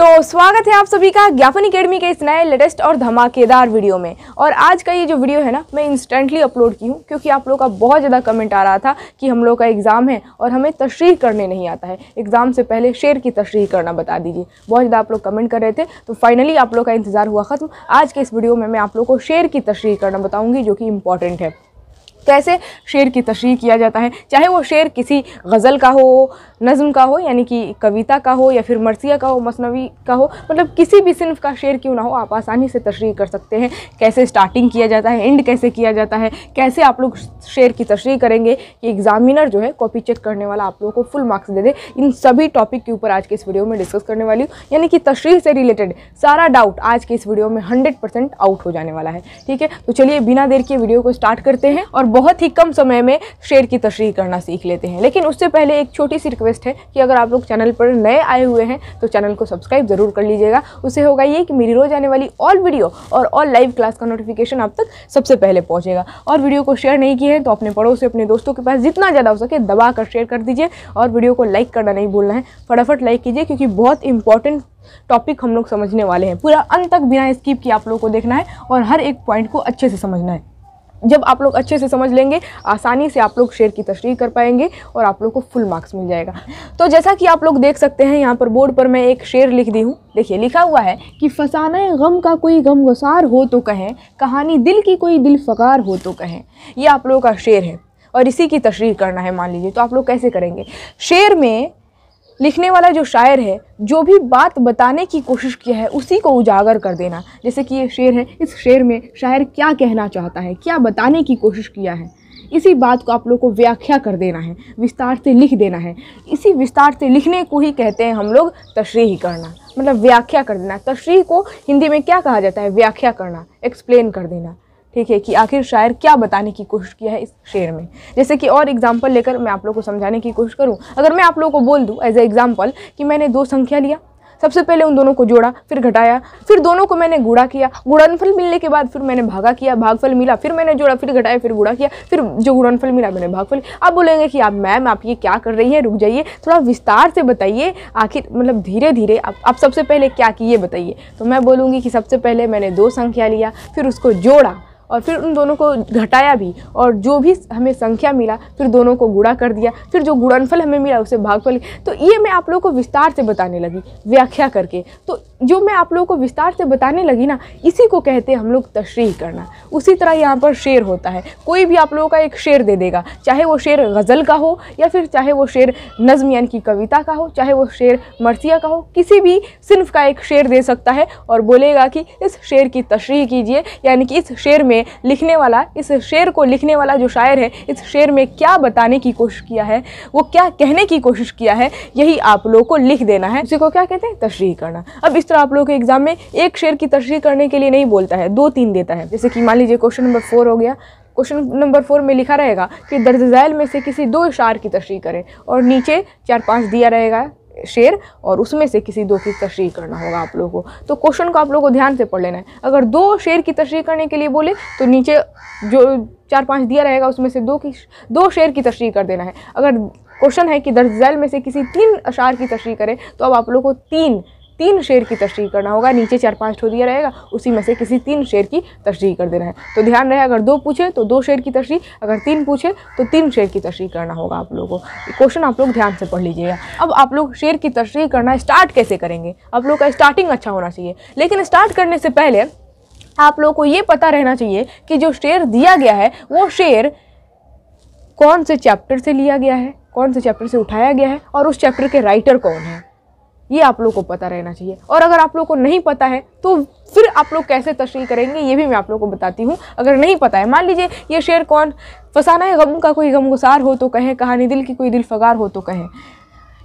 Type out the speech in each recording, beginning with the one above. तो स्वागत है आप सभी का ज्ञापन एकेडमी के इस नए लेटेस्ट और धमाकेदार वीडियो में। और आज का ये जो वीडियो है ना, मैं इंस्टेंटली अपलोड की हूँ क्योंकि आप लोगों का बहुत ज़्यादा कमेंट आ रहा था कि हम लोग का एग्ज़ाम है और हमें तशरीह करने नहीं आता है, एग्ज़ाम से पहले शेर की तशरीह करना बता दीजिए। बहुत ज़्यादा आप लोग कमेंट कर रहे थे, तो फाइनली आप लोग का इंतज़ार हुआ ख़त्म। आज के इस वीडियो में मैं आप लोग को शेर की तशरीह करना बताऊँगी जो कि इम्पॉर्टेंट है। कैसे शेर की तशरीह किया जाता है, चाहे वो शेर किसी गज़ल का हो, नज़म का हो, यानी कि कविता का हो, या फिर मरसिया का हो, मसनवी का हो, मतलब किसी भी सिन्फ का शेर क्यों ना हो, आप आसानी से तशरीह कर सकते हैं। कैसे स्टार्टिंग किया जाता है, एंड कैसे किया जाता है, कैसे आप लोग शेर की तशरीह करेंगे कि एग्ज़ामिनर जो है, कॉपी चेक करने वाला, आप लोगों को फुल मार्क्स दे दे, इन सभी टॉपिक के ऊपर आज के इस वीडियो में डिस्कस करने वाली हूँ। यानी कि तशरीह से रिलेटेड सारा डाउट आज के इस वीडियो में 100% आउट हो जाने वाला है। ठीक है, तो चलिए बिना देर के वीडियो को स्टार्ट करते हैं और बहुत ही कम समय में शेर की तशरीह करना सीख लेते हैं। लेकिन उससे पहले एक छोटी सी रिक्वेस्ट है कि अगर आप लोग चैनल पर नए आए हुए हैं तो चैनल को सब्सक्राइब ज़रूर कर लीजिएगा। उससे होगा ये कि मेरी रोज़ आने वाली ऑल वीडियो और ऑल लाइव क्लास का नोटिफिकेशन आप तक सबसे पहले पहुँचेगा। और वीडियो को शेयर नहीं किए हैं तो अपने पड़ोसी, अपने दोस्तों के पास जितना ज़्यादा हो सके दबा कर शेयर कर दीजिए। और वीडियो को लाइक करना नहीं भूलना है, फटाफट लाइक कीजिए क्योंकि बहुत इंपॉर्टेंट टॉपिक हम लोग समझने वाले हैं। पूरा अंत तक बिना स्किप किए आप लोगों को देखना है और हर एक पॉइंट को अच्छे से समझना है। जब आप लोग अच्छे से समझ लेंगे, आसानी से आप लोग शेर की तशरीह कर पाएंगे और आप लोग को फुल मार्क्स मिल जाएगा। तो जैसा कि आप लोग देख सकते हैं यहाँ पर बोर्ड पर मैं एक शेर लिख दी हूँ। देखिए लिखा हुआ है कि फसाना गम का कोई गमगुसार हो तो कहें, कहानी दिल की कोई दिल फ़गार हो तो कहें। ये आप लोगों का शेर है और इसी की तशरीह करना है मान लीजिए। तो आप लोग कैसे करेंगे? शेर में लिखने वाला जो शायर है, जो भी बात बताने की कोशिश किया है उसी को उजागर कर देना। जैसे कि ये शेर है, इस शेर में शायर क्या कहना चाहता है, क्या बताने की कोशिश किया है, इसी बात को आप लोग को व्याख्या कर देना है, विस्तार से लिख देना है। इसी विस्तार से लिखने को ही कहते हैं हम लोग तशरीह करना, मतलब व्याख्या कर देना। तशरीह को हिंदी में क्या कहा जाता है? व्याख्या करना, एक्सप्लेन कर देना। ठीक है, कि आखिर शायर क्या बताने की कोशिश किया है इस शेर में। जैसे कि और एग्जांपल लेकर मैं आप लोगों को समझाने की कोशिश करूं। अगर मैं आप लोगों को बोल दूं एज ए एग्जांपल कि मैंने दो संख्या लिया, सबसे पहले उन दोनों को जोड़ा, फिर घटाया, फिर दोनों को मैंने गुणा किया, गुणनफल मिलने के बाद फिर मैंने भागा किया, भागफल मिला, फिर मैंने जोड़ा, फिर घटाया, फिर गुणा किया, फिर जो गुणनफल मिला मैंने भागफल। आप बोलेंगे कि आप मैम आप ये क्या कर रही हैं, रुक जाइए, थोड़ा विस्तार से बताइए, आखिर मतलब धीरे धीरे आप सबसे पहले क्या किए बताइए। तो मैं बोलूँगी कि सबसे पहले मैंने दो संख्या लिया, फिर उसको जोड़ा और फिर उन दोनों को घटाया भी, और जो भी हमें संख्या मिला फिर दोनों को गुणा कर दिया, फिर जो गुणनफल हमें मिला उसे भागफल। तो ये मैं आप लोगों को विस्तार से बताने लगी व्याख्या करके। तो जो मैं आप लोगों को विस्तार से बताने लगी ना, इसी को कहते हैं हम लोग तशरीह करना। उसी तरह यहाँ पर शेर होता है, कोई भी आप लोगों का एक शेर दे देगा, चाहे वो शेर गज़ल का हो या फिर चाहे वो शेर नज़म यानी कि कविता का हो, चाहे वो शेर मरसिया का हो, किसी भी सिन्फ का एक शेर दे सकता है और बोलेगा कि इस शेर की तशरीह कीजिए। यानी कि इस शेर में लिखने वाला, इस शेर को लिखने वाला जो शायर है, इस शेर में क्या बताने की कोशिश किया है, वो क्या कहने की कोशिश किया है, यही आप लोगों को लिख देना है। उसी को क्या कहते हैं? तशरीह करना। अब इस तरह आप लोगों के एग्जाम में एक शेर की तशरीह करने के लिए नहीं बोलता है, 2-3 देता है। जैसे कि मान लीजिए क्वेश्चन नंबर 4 हो गया। क्वेश्चन नंबर 4 में लिखा रहेगा कि दर्ज झैल में से किसी दो शायर की तशरीह करें, और नीचे 4-5 दिया रहेगा शेर और उसमें से किसी दो की तशरीह करना होगा आप लोगों को। तो क्वेश्चन को आप लोगों को ध्यान से पढ़ लेना है। अगर दो शेर की तशरीह करने के लिए बोले तो नीचे जो 4-5 दिया रहेगा उसमें से दो शेर की तशरीह कर देना है। अगर क्वेश्चन है कि दर्ज झैल में से किसी 3 अशार की तशरीह करें, तो अब आप लोगों को 3 शेर की तशरीह करना होगा, नीचे 4-5 ठो दिया रहेगा, उसी में से किसी 3 शेर की तशरीह कर देना है। तो ध्यान रहे, अगर 2 पूछे तो 2 शेर की तशरीह, अगर 3 पूछे तो 3 शेर की तशरीह करना होगा आप लोगों को। क्वेश्चन आप लोग ध्यान से पढ़ लीजिएगा। अब आप लोग शेर की तशरीह करना स्टार्ट कैसे करेंगे? आप लोग का स्टार्टिंग अच्छा होना चाहिए, लेकिन स्टार्ट करने से पहले आप लोग को ये पता रहना चाहिए कि जो शेर दिया गया है वो शेर कौन से चैप्टर से लिया गया है, कौन से चैप्टर से उठाया गया है, और उस चैप्टर के राइटर कौन है, ये आप लोग को पता रहना चाहिए। और अगर आप लोग को नहीं पता है तो फिर आप लोग कैसे तशरीह करेंगे ये भी मैं आप लोग को बताती हूँ। अगर नहीं पता है, मान लीजिए ये शेर कौन, फसाना है गम का कोई गमगुसार हो तो कहें, कहानी दिल की कोई दिल फ़गार हो तो कहें।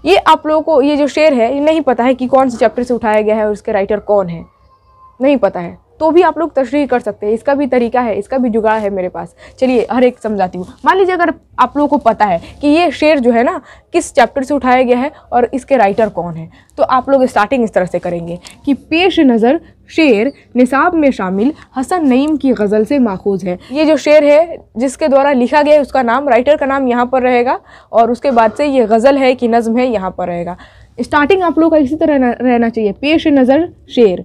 ये आप लोगों को, ये जो शेर है ये नहीं पता है कि कौन से चैप्टर से उठाया गया है और इसके राइटर कौन है, नहीं पता है तो भी आप लोग तशरीह कर सकते हैं। इसका भी तरीका है, इसका भी जुगाड़ है मेरे पास। चलिए हर एक समझाती हूँ। मान लीजिए अगर आप लोगों को पता है कि ये शेर जो है ना किस चैप्टर से उठाया गया है और इसके राइटर कौन है, तो आप लोग स्टार्टिंग इस तरह से करेंगे कि पेश नज़र शेर निसाब में शामिल हसन नईम की गज़ल से माखूज़ है। ये जो शेर है जिसके द्वारा लिखा गया है उसका नाम, राइटर का नाम यहाँ पर रहेगा, और उसके बाद से ये गज़ल है कि नज़म है यहाँ पर रहेगा। स्टार्टिंग आप लोग का इसी तरह रहना चाहिए। पेश नज़र शेर,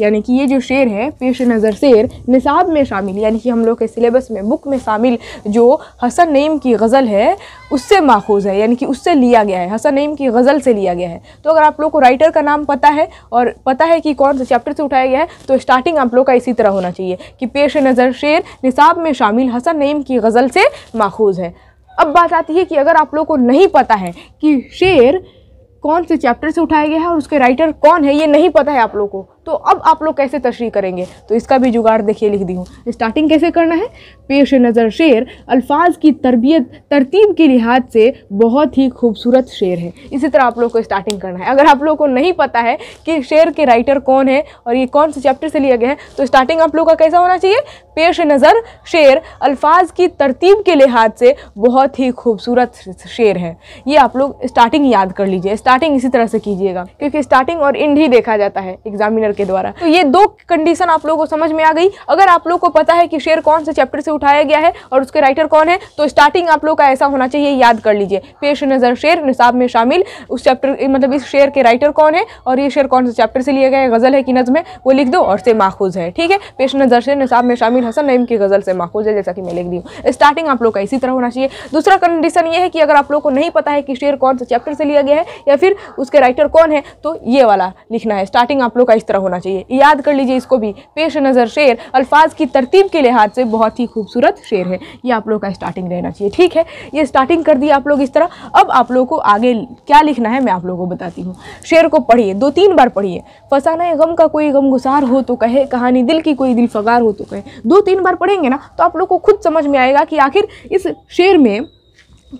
यानी कि ये जो शेर है पेश नज़र शेर निसाब में शामिल, यानी कि हम लोग के सिलेबस में बुक में शामिल जो हसन नईम की गज़ल है उससे माखूज़ है, यानी कि उससे लिया गया है, हसन नईम की गज़ल से लिया गया है। तो अगर आप लोग को राइटर का नाम पता है और पता है कि कौन से चैप्टर से उठाया गया है तो स्टार्टिंग आप लोग का इसी तरह होना चाहिए कि पेश नज़र शेर निसाब में शामिल हसन नईम की गज़ल से माखूज़ है। अब बात आती है कि अगर आप लोग को नहीं पता है कि शेर कौन से चैप्टर से उठाया गया है और उसके राइटर कौन है ये नहीं पता है आप लोग को, तो अब आप लोग कैसे तशरीह करेंगे? तो इसका भी जुगाड़ देखिए लिख दी हूँ। स्टार्टिंग कैसे करना है, पेश नज़र शेर अल्फाज की तरतीब के लिहाज से बहुत ही खूबसूरत शेर है। इसी तरह आप लोग को स्टार्टिंग करना है। अगर आप लोग को नहीं पता है कि शेर के राइटर कौन है और ये कौन से चैप्टर से लिया गया है तो स्टार्टिंग आप लोग का कैसा होना चाहिए, पेश नज़र शेर अल्फाज की तरतीब के लिहाज से बहुत ही खूबसूरत शेर है। ये आप लोग स्टार्टिंग याद कर लीजिए, स्टार्टिंग इसी तरह से कीजिएगा क्योंकि स्टार्टिंग और एंड ही देखा जाता है एग्जामिनर के द्वारा। तो ये दो कंडीशन आप लोगों को समझ में आ गई। अगर आप लोगों को पता है कि शेर कौन से चैप्टर से उठाया गया है और उसके राइटर कौन है तो स्टार्टिंग आप लोग का ऐसा होना चाहिए, याद कर लीजिए पेश नज़र शेर निसाब में शामिल, उस चैप्टर मतलब इस शेर के राइटर कौन है और ये शेर कौन से चैप्टर से लिया गया है, गज़ल है कि नज़म है, वो लिख दो और से माखूज़ है। ठीक है, पेश नज़र शेर निसाब में शामिल हसन नईम की गज़ल से माखूज़ है, जैसा कि मैं लिख दी हूँ। स्टार्टिंग आप लोग का इसी तरह होना चाहिए। दूसरा कंडीशन ये है कि अगर आप लोग को नहीं पता है कि शेर कौन से चैप्टर से लिया गया है या फिर उसके राइटर कौन है तो ये वाला लिखना है। स्टार्टिंग आप लोग का इस तरह होना चाहिए, याद कर लीजिए इसको भी, पेश नज़र शेर अल्फाज की तरतीब के लिहाज से बहुत ही खूबसूरत शेर है। ये आप लोग का स्टार्टिंग रहना चाहिए। ठीक है, ये स्टार्टिंग कर दी आप लोग इस तरह। अब आप लोग को आगे क्या लिखना है मैं आप लोगों को बताती हूँ। शेर को पढ़िए, 2-3 बार पढ़िए। फसाना गम का कोई गमगुसार हो तो कहे, कहानी दिल की कोई दिलफगार हो तो कहे। 2-3 बार पढ़ेंगे ना तो आप लोग को खुद समझ में आएगा कि आखिर इस शेर में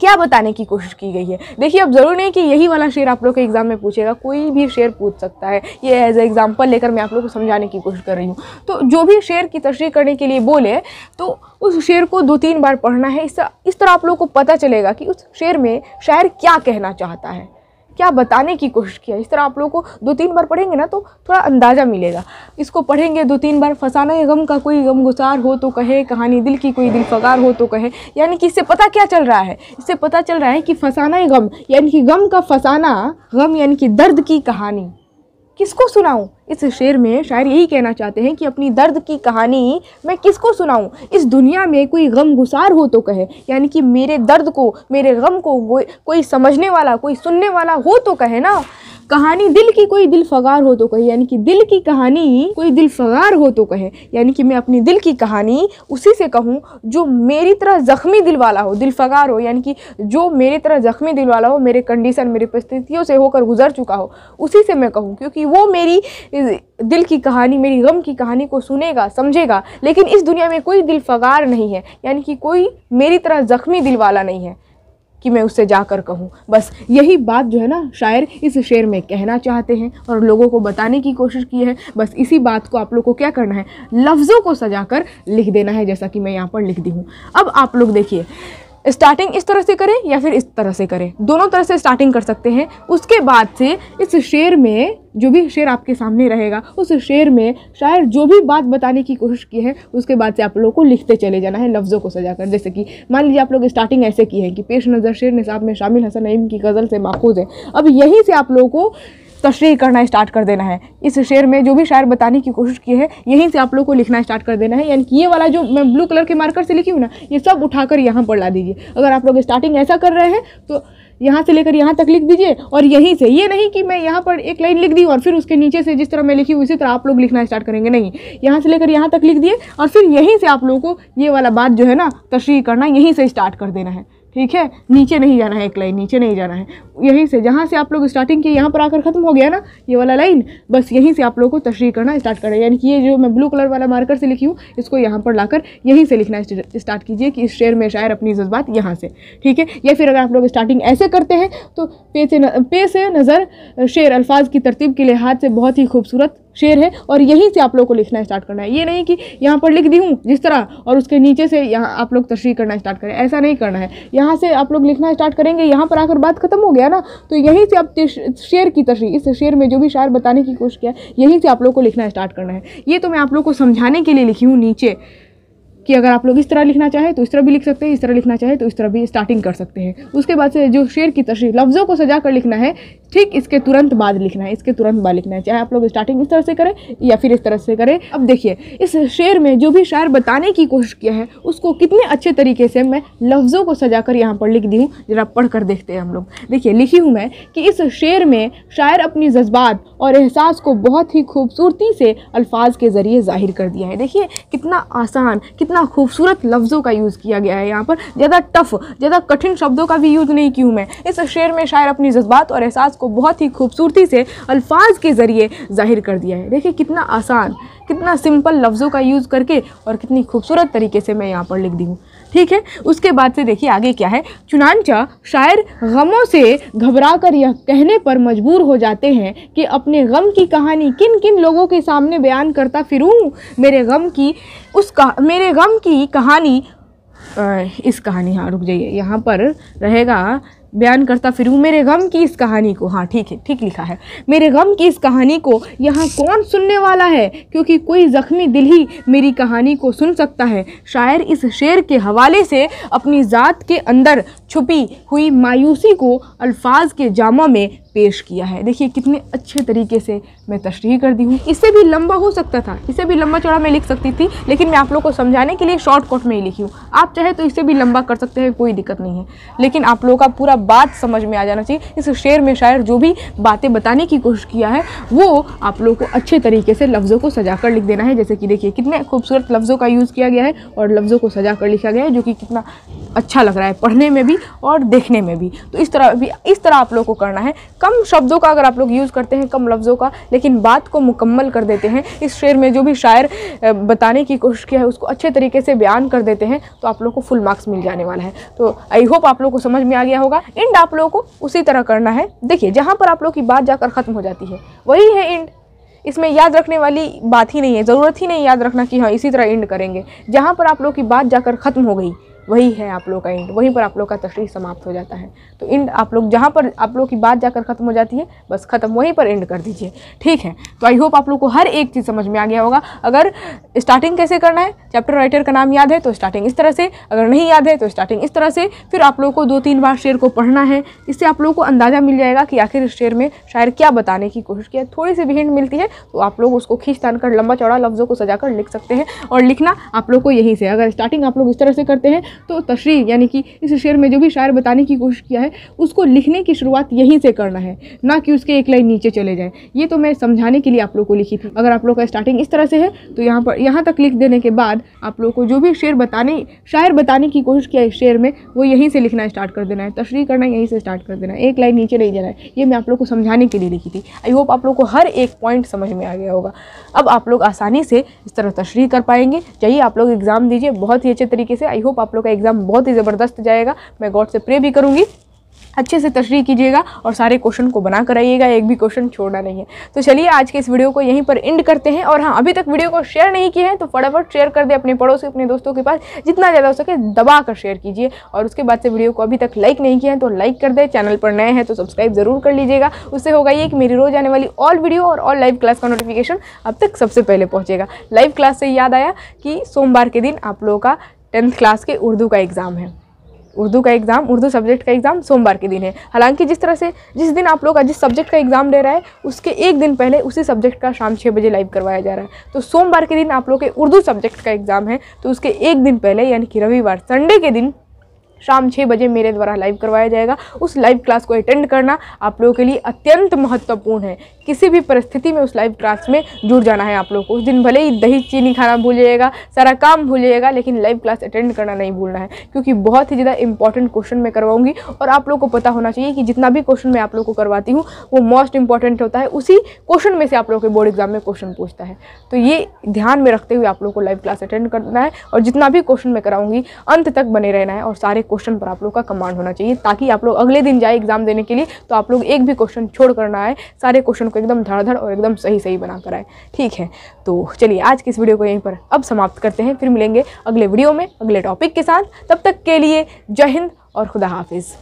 क्या बताने की कोशिश की गई है। देखिए, अब ज़रूरी नहीं कि यही वाला शेर आप लोग के एग्ज़ाम में पूछेगा, कोई भी शेर पूछ सकता है। ये एज एग्जाम्पल लेकर मैं आप लोग को समझाने की कोशिश कर रही हूँ। तो जो भी शेर की तशरीह करने के लिए बोले तो उस शेर को 2-3 बार पढ़ना है। इस तरह आप लोग को पता चलेगा कि उस शेर में शायर क्या कहना चाहता है, क्या बताने की कोशिश किया। इस तरह आप लोगों को 2-3 बार पढ़ेंगे ना तो थोड़ा अंदाज़ा मिलेगा। इसको पढ़ेंगे 2-3 बार। फसाना गम का कोई गमगुसार हो तो कहे, कहानी दिल की कोई दिलफगार हो तो कहे। यानी कि इससे पता क्या चल रहा है, इससे पता चल रहा है कि फसाना गम यानी कि गम का फसाना, गम यानी कि दर्द की कहानी किसको सुनाऊं। इस शेर में शायर यही कहना चाहते हैं कि अपनी दर्द की कहानी मैं किसको सुनाऊं। इस दुनिया में कोई गमगुसार हो तो कहे, यानी कि मेरे दर्द को, मेरे गम को कोई समझने वाला, कोई सुनने वाला हो तो कहे ना। कहानी दिल की कोई दिलफगार हो तो कहे, यानी कि दिल की कहानी कोई दिलफगार हो तो कहे। यानी कि मैं अपनी दिल की कहानी उसी से कहूँ जो मेरी तरह ज़ख्मी दिल वाला हो, दिलफगार हो, यानी कि जो मेरी तरह ज़ख्मी दिल वाला हो, मेरे कंडीशन, मेरी परिस्थितियों से होकर गुजर चुका हो, उसी से मैं कहूँ। क्योंकि वो मेरी दिल की कहानी, मेरी गम की कहानी को सुनेगा, समझेगा। लेकिन इस दुनिया में कोई दिलफगार नहीं है, यानी कि कोई मेरी तरह ज़ख्मी दिल वाला नहीं है कि मैं उससे जाकर कहूँ। बस यही बात जो है ना शायर इस शेर में कहना चाहते हैं और लोगों को बताने की कोशिश की है। बस इसी बात को आप लोग को क्या करना है, लफ्ज़ों को सजाकर लिख देना है, जैसा कि मैं यहाँ पर लिख दी हूँ। अब आप लोग देखिए, स्टार्टिंग इस तरह से करें या फिर इस तरह से करें, दोनों तरह से स्टार्टिंग कर सकते हैं। उसके बाद से इस शेर में जो भी शेर आपके सामने रहेगा उस शेर में शायर जो भी बात बताने की कोशिश की है उसके बाद से आप लोगों को लिखते चले जाना है लफ्ज़ों को सजाकर। जैसे कि मान लीजिए आप लोग स्टार्टिंग ऐसे की है कि पेश नज़र शेर निसाब में शामिल हसन नईम की गज़ल से माखूज़ है। अब यहीं से आप लोगों को तशरीह करना स्टार्ट कर देना है। इस शेर में जो भी शायर बताने की कोशिश की है यहीं से आप लोग को लिखना स्टार्ट कर देना है। यानी कि ये वाला जो मैं ब्लू कलर के मार्कर से लिखी हूँ ना, ये सब उठाकर यहाँ पर ला दीजिए। अगर आप लोग स्टार्टिंग ऐसा कर रहे हैं तो यहाँ से लेकर यहाँ तक लिख दीजिए और यहीं से, ये नहीं कि मैं यहाँ पर एक लाइन लिख दी और फिर उसके नीचे से जिस तरह मैं लिखी हूँ उसी तरह आप लोग लिखना स्टार्ट करेंगे। नहीं, यहाँ से लेकर यहाँ तक लिख दिए और फिर यहीं से आप लोगों को ये वाला बात जो है ना तशरीह करना यहीं से स्टार्ट कर देना है। ठीक है, नीचे नहीं जाना है, एक लाइन नीचे नहीं जाना है। यहीं से जहाँ से आप लोग स्टार्टिंग किए यहाँ पर आकर ख़त्म हो गया ना ये वाला लाइन, बस यहीं से आप लोगों को तशरीह करना स्टार्ट करना है। यानी कि ये जो मैं ब्लू कलर वाला मार्कर से लिखी हूँ इसको यहाँ पर लाकर यहीं से लिखना स्टार्ट कीजिए कि इस शेर में शायर अपनी जज्बात यहाँ से। ठीक है, या फिर अगर आप लोग स्टार्टिंग ऐसे करते हैं तो पेश नज़र शेर अल्फाज की तरतीब के लिहाज से बहुत ही खूबसूरत शेर है और यहीं से आप लोगों को लिखना स्टार्ट करना है। ये नहीं कि यहाँ पर लिख दी हूँ जिस तरह और उसके नीचे से यहाँ आप लोग तशरीह करना स्टार्ट करें, ऐसा नहीं करना है। यहाँ से आप लोग लिखना स्टार्ट करेंगे, यहाँ पर आकर बात खत्म हो गया ना तो यहीं से आप शेर की तशरीह, इस शेर में जो भी शायर बताने की कोशिश किया यहीं से आप लोग को लिखना स्टार्ट करना है। ये तो मैं आप लोग को समझाने के लिए लिखी हूँ नीचे कि अगर आप लोग इस तरह लिखना चाहे तो इस तरह भी लिख सकते हैं, इस तरह लिखना चाहे तो इस तरह भी स्टार्टिंग कर सकते हैं। उसके बाद से जो शेर की तशरीह लफ्ज़ों को सजा कर लिखना है, ठीक इसके तुरंत बाद लिखना है, इसके तुरंत बाद लिखना है, चाहे आप लोग स्टार्टिंग इस तरह से करें या फिर इस तरह से करें। अब देखिए इस शेर में जो भी शायर बताने की कोशिश किया है उसको कितने अच्छे तरीके से मैं लफ्ज़ों को सजा कर यहाँ पर लिख दी हूँ। ज़रा पढ़ कर देखते हैं हम लोग। देखिए लिखी हूँ मैं कि इस शेर में शायर अपनी जज्बात और एहसास को बहुत ही खूबसूरती से अल्फाज के ज़रिए ज़ाहिर कर दिया है। देखिए कितना आसान, कितना खूबसूरत लफ्ज़ों का यूज़ किया गया है यहाँ पर। ज़्यादा टफ, ज़्यादा कठिन शब्दों का भी यूज़ नहीं की हूँ मैं। इस शेर में शायर अपनी जज्बात और एहसास को बहुत ही खूबसूरती से अल्फाज के ज़रिए ज़ाहिर कर दिया है। देखिए कितना आसान, कितना सिंपल लफ्ज़ों का यूज़ करके और कितनी खूबसूरत तरीके से मैं यहाँ पर लिख दी हूँ। ठीक है, उसके बाद से देखिए आगे क्या है। चुनांचा शायर गमों से घबरा कर यह कहने पर मजबूर हो जाते हैं कि अपने गम की कहानी किन किन लोगों के सामने बयान करता फिरूं, मेरे गम की इस कहानी को, हाँ ठीक है, ठीक लिखा है, मेरे गम की इस कहानी को यहाँ कौन सुनने वाला है, क्योंकि कोई ज़ख्मी दिल ही मेरी कहानी को सुन सकता है। शायर इस शेर के हवाले से अपनी ज़ात के अंदर छुपी हुई मायूसी को अल्फाज के जामा में पेश किया है। देखिए कितने अच्छे तरीके से मैं तशरीह कर दी हूँ। इससे भी लंबा हो सकता था, इससे भी लंबा चौड़ा मैं लिख सकती थी, लेकिन मैं आप लोगों को समझाने के लिए शॉर्टकट में ही लिखी हूँ। आप चाहे तो इससे भी लंबा कर सकते हैं, कोई दिक्कत नहीं है, लेकिन आप लोगों का पूरा बात समझ में आ जाना चाहिए। इस शेर में शायर जो भी बातें बताने की कोशिश किया है वो आप लोगों को अच्छे तरीके से लफ्ज़ों को सजा कर लिख देना है। जैसे कि देखिए कितने खूबसूरत लफ्ज़ों का यूज़ किया गया है और लफ्ज़ों को सजा कर लिखा गया है, जो कि कितना अच्छा लग रहा है पढ़ने में भी और देखने में भी। तो इस तरह आप लोगों को करना है। कम शब्दों का अगर आप लोग यूज़ करते हैं, कम लफ्ज़ों का, लेकिन बात को मुकम्मल कर देते हैं। इस शेर में जो भी शायर बताने की कोशिश किया है उसको अच्छे तरीके से बयान कर देते हैं तो आप लोगों को फुल मार्क्स मिल जाने वाला है। तो आई होप आप लोगों को समझ में आ गया होगा। एंड आप लोगों को उसी तरह करना है। देखिए जहाँ पर आप लोग की बात जाकर ख़त्म हो जाती है वही है एंड। इसमें याद रखने वाली बात ही नहीं है, ज़रूरत ही नहीं याद रखना कि हाँ इसी तरह एंड करेंगे। जहाँ पर आप लोग की बात जाकर ख़त्म हो गई वही है आप लोग का इंड, वहीं पर आप लोग का तशरीह समाप्त हो जाता है। तो इंड आप लोग जहाँ पर आप लोग की बात जाकर ख़त्म हो जाती है बस ख़त्म, वहीं पर इंड कर दीजिए। ठीक है, तो आई होप आप लोग को हर एक चीज़ समझ में आ गया होगा। अगर स्टार्टिंग कैसे करना है, चैप्टर राइटर का नाम याद है तो स्टार्टिंग इस तरह से, अगर नहीं याद है तो स्टार्टिंग इस तरह से। फिर आप लोग को 2-3 बार शेर को पढ़ना है, इससे आप लोग को अंदाज़ा मिल जाएगा कि आखिर इस शेर में शायर क्या बताने की कोशिश किया। थोड़ी सी भी हिंट मिलती है तो आप लोग उसको खींच तान कर लंबा चौड़ा लफ्ज़ों को सजा कर लिख सकते हैं। और लिखना आप लोग को यहीं से, अगर स्टार्टिंग आप लोग इस तरह से करते हैं तो तशरीह यानी कि इस शेर में जो भी शायर बताने की कोशिश किया है उसको लिखने की शुरुआत यहीं से करना है, ना कि उसके एक लाइन नीचे चले जाए। ये तो मैं समझाने के लिए आप लोग को लिखी थी। अगर आप लोग का स्टार्टिंग इस तरह से है तो यहाँ तक लिख देने के बाद आप लोग को जो भी शायर बताने की कोशिश किया है इस शेर में वो यहीं से लिखना स्टार्ट कर देना है, तशरीह करना यहीं से स्टार्ट कर देना है, एक लाइन नीचे नहीं जाना है। ये मैं आप लोग को समझाने के लिए लिखी थी। आई होप आप लोग को हर एक पॉइंट समझ में आ गया होगा। अब आप लोग आसानी से इस तरह तशरीह कर पाएंगे। चाहिए आप लोग एग्ज़ाम दीजिए बहुत ही अच्छे तरीके से। आई होप आप लोग का एग्ज़ाम बहुत ही ज़बरदस्त जाएगा। मैं गॉड से प्रे भी करूँगी, अच्छे से तशरीह कीजिएगा और सारे क्वेश्चन को बना कर आइएगा, एक भी क्वेश्चन छोड़ना नहीं है। तो चलिए आज के इस वीडियो को यहीं पर एंड करते हैं। और हाँ, अभी तक वीडियो को शेयर नहीं किया है तो फटाफट शेयर कर दे अपने पड़ोसी, अपने दोस्तों के पास, जितना ज़्यादा हो सके दबा कर शेयर कीजिए। और उसके बाद से वीडियो को अभी तक लाइक नहीं किया है तो लाइक कर दे। चैनल पर नए हैं तो सब्सक्राइब ज़रूर कर लीजिएगा। उससे होगा ये कि मेरी रोज़ आने वाली ऑल वीडियो और ऑल लाइव क्लास का नोटिफिकेशन आप तक सबसे पहले पहुँचेगा। लाइव क्लास से याद आया कि सोमवार के दिन आप लोगों का 10th क्लास के उर्दू का एग्ज़ाम है। उर्दू सब्जेक्ट का एग्ज़ाम सोमवार के दिन है। हालांकि जिस दिन आप लोग जिस सब्जेक्ट का एग्ज़ाम दे रहा है उसके एक दिन पहले उसी सब्जेक्ट का शाम 6 बजे लाइव करवाया जा रहा है। तो सोमवार के दिन आप लोग के उर्दू सब्जेक्ट का एग्ज़ाम है तो उसके एक दिन पहले यानी कि रविवार, संडे के दिन शाम 6 बजे मेरे द्वारा लाइव करवाया जाएगा। उस लाइव क्लास को अटेंड करना आप लोगों के लिए अत्यंत महत्वपूर्ण है। किसी भी परिस्थिति में उस लाइव क्लास में जुड़ जाना है आप लोगों को। उस दिन भले ही दही चीनी खाना भूलिएगा, सारा काम भूलिएगा, लेकिन लाइव क्लास अटेंड करना नहीं भूलना है, क्योंकि बहुत ही ज़्यादा इंपॉर्टेंट क्वेश्चन मैं करवाऊँगी। और आप लोगों को पता होना चाहिए कि जितना भी क्वेश्चन मैं आप लोगों को करवाती हूँ वो मोस्ट इंपॉर्टेंट होता है। उसी क्वेश्चन में से आप लोगों के बोर्ड एग्जाम में क्वेश्चन पूछता है। तो ये ध्यान में रखते हुए आप लोगों को लाइव क्लास अटेंड करना है और जितना भी क्वेश्चन मैं कराऊँगी अंत तक बने रहना है और सारे क्वेश्चन पर आप लोग का कमांड होना चाहिए, ताकि आप लोग अगले दिन जाए एग्जाम देने के लिए तो आप लोग एक भी क्वेश्चन छोड़ कर ना आए, सारे क्वेश्चन को एकदम धड़ाधड़ और एकदम सही बना कर आए। ठीक है, तो चलिए आज की इस वीडियो को यहीं पर अब समाप्त करते हैं। फिर मिलेंगे अगले वीडियो में अगले टॉपिक के साथ। तब तक के लिए जय हिंद और खुदा हाफिज़।